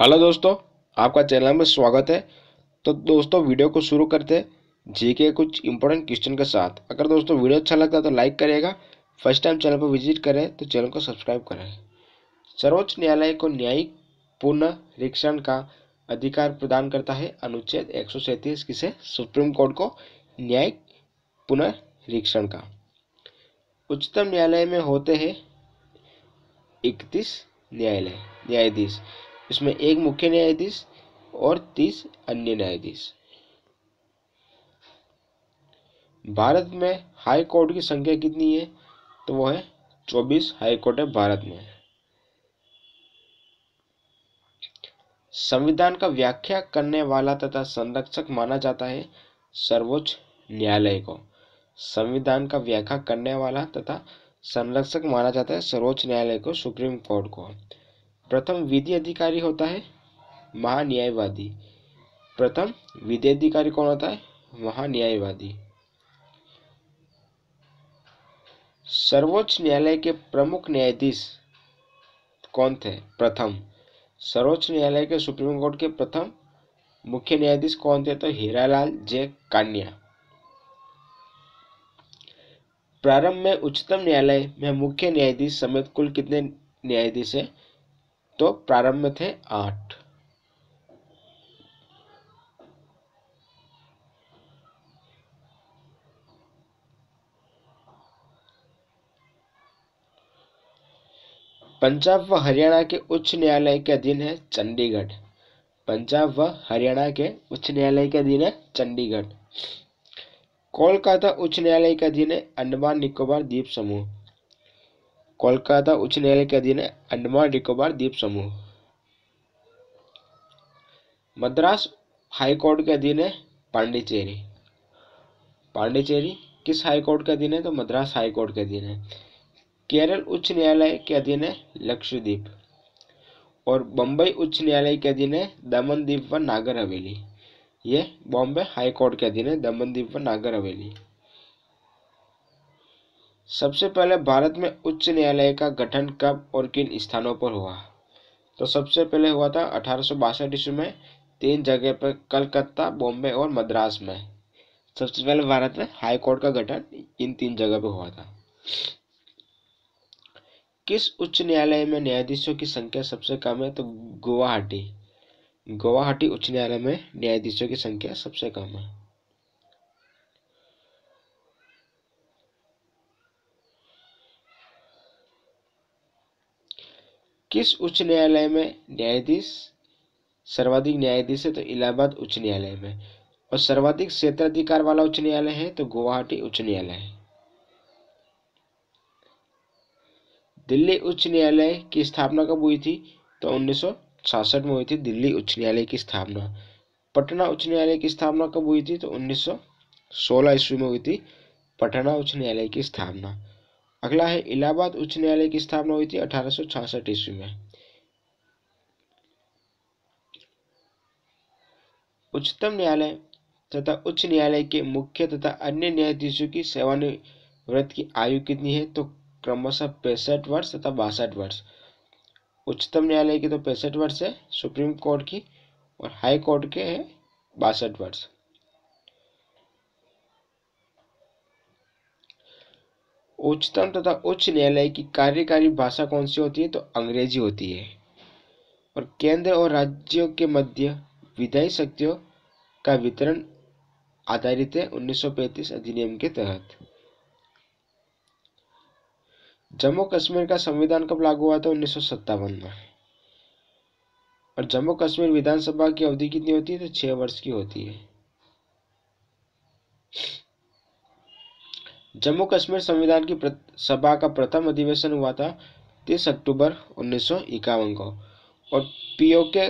Hello दोस्तों, आपका channel में स्वागत है। तो दोस्तों वीडियो को शुरू करते हैं जीके कुछ इंपॉर्टेंट क्वेश्चन के साथ। अगर दोस्तों वीडियो अच्छा लगता है तो लाइक करिएगा। फर्स्ट टाइम चैनल पर विजिट करें तो चैनल को सब्सक्राइब करें। सर्वोच्च न्यायालय को न्यायिक पुनरीक्षण का अधिकार प्रदान करता है अनुच्छेद 137 किसे? सुप्रीम कोर्ट को न्यायिक पुनरीक्षण का। उच्चतम न्यायालय में होते हैं 31 न्यायाधीश, इसमें एक मुख्य न्यायाधीश और 30 अन्य न्यायाधीश। भारत में हाई कोर्ट की संख्या कितनी है? तो वो है 24 हाई कोर्ट है भारत में। संविधान का व्याख्या करने वाला तथा संरक्षक माना जाता है सर्वोच्च न्यायालय को। संविधान का व्याख्या करने वाला तथा संरक्षक माना जाता है सर्वोच्च न्यायालय को, सुप्रीम कोर्ट को। प्रथम विधि अधिकारी होता है महान्यायवादी। प्रथम विधि अधिकारी कौन होता है? महान्यायवादी। सर्वोच्च न्यायालय के प्रमुख न्यायाधीश कौन थे? प्रथम। सर्वोच्च न्यायालय के सुप्रीम कोर्ट के प्रथम मुख्य न्यायाधीश कौन थे? तो हीरालाल जे कानिया। प्रारंभ में उच्चतम न्यायालय में मुख्य न्यायाधीश समेत कुल कितने न्यायाधीश है? तो प्रारंभ में थे 8। पंजाब व हरियाणा के उच्च न्यायालय के अधीन है चंडीगढ़। पंजाब व हरियाणा के उच्च न्यायालय के अधीन है चंडीगढ़। कोलकाता उच्च न्यायालय के अधीन है अंडमान निकोबार द्वीप समूह। कोलकाता उच्च न्यायालय के अधीन है अंडमान निकोबार द्वीप समूह। मद्रास हाई कोर्ट के अधीन है पांडिचेरी। पांडिचेरी किस हाई कोर्ट के अधीन है? तो मद्रास हाई कोर्ट के अधीन है। केरल उच्च न्यायालय के अधीन है लक्षद्वीप। और बम्बई उच्च न्यायालय के अधीन है दमन दीव व नागर हवेली। ये बॉम्बे हाई कोर्ट के अधीन है दमन दीव व नागर हवेली। सबसे पहले भारत में उच्च न्यायालय का गठन कब और किन स्थानों पर हुआ? तो सबसे पहले हुआ था 1862 ईस्वी में 3 जगह पर, कलकत्ता, बॉम्बे और मद्रास में। सबसे पहले भारत में हाई कोर्ट का गठन इन 3 जगह पर हुआ था। किस उच्च न्यायालय में न्यायाधीशों की संख्या सबसे कम है? तो गुवाहाटी। गुवाहाटी उच्च न्यायालय में न्यायाधीशों की संख्या सबसे कम है। किस उच्च न्यायालय में न्यायाधीश सर्वाधिक न्यायाधीश है? तो इलाहाबाद उच्च न्यायालय में। और सर्वाधिक क्षेत्राधिकार वाला उच्च न्यायालय है तो गुवाहाटी उच्च न्यायालय है। दिल्ली उच्च न्यायालय की स्थापना कब हुई थी? तो 1966 में हुई थी दिल्ली उच्च न्यायालय की स्थापना। पटना उच्च न्यायालय की स्थापना कब हुई थी? तो 1916 ईस्वी में हुई थी पटना उच्च न्यायालय की स्थापना। अगला है इलाहाबाद उच्च न्यायालय की स्थापना हुई थी 1866 ईस्वी में। उच्चतम न्यायालय तथा उच्च न्यायालय के मुख्य तथा अन्य न्यायाधीशों की सेवानिवृत्त की आयु कितनी है? तो क्रमशः 65 वर्ष तथा 62 वर्ष। उच्चतम न्यायालय की तो 65 वर्ष है, सुप्रीम कोर्ट की और हाई कोर्ट के है 62 वर्ष। उच्चतम तथा उच्च न्यायालय की कार्यकारी भाषा कौन सी होती है? तो अंग्रेजी होती है। और केंद्र और राज्यों के मध्य विधायी शक्तियों का वितरण आधारित है 1935 अधिनियम के तहत। जम्मू कश्मीर का संविधान कब लागू हुआ था? 1957 में। और जम्मू कश्मीर विधानसभा की अवधि कितनी होती है? तो 6 वर्ष की होती है। जम्मू कश्मीर संविधान की सभा का प्रथम अधिवेशन हुआ था 30 अक्टूबर 1951 को। और पीओके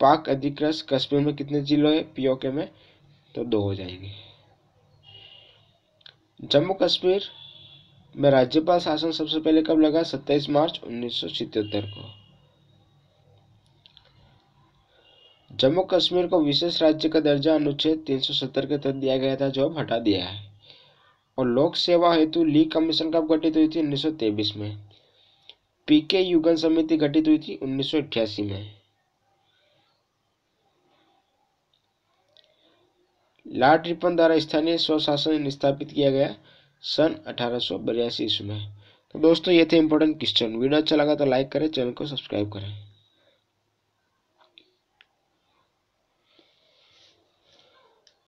पाक अधिकृत कश्मीर में कितने जिलों हैं? पीओके में तो 2 हो जाएंगे। जम्मू कश्मीर में राज्यपाल शासन सबसे पहले कब लगा? 27 मार्च 1977 को। जम्मू कश्मीर को विशेष राज्य का दर्जा अनुच्छेद 370 के तहत दिया गया था, जो अब हटा दिया है। और लोक सेवा हेतु लीग कमीशन कब गठित हुई थी? 1923 में। पीके युगन समिति गठित हुई थी 1988 में। लाट रिपन द्वारा स्थानीय स्वशासन स्थापित किया गया सन 1882 ईस्वी में। तो दोस्तों ये थे इंपॉर्टेंट क्वेश्चन। वीडियो अच्छा लगा तो लाइक करें, चैनल को सब्सक्राइब करें।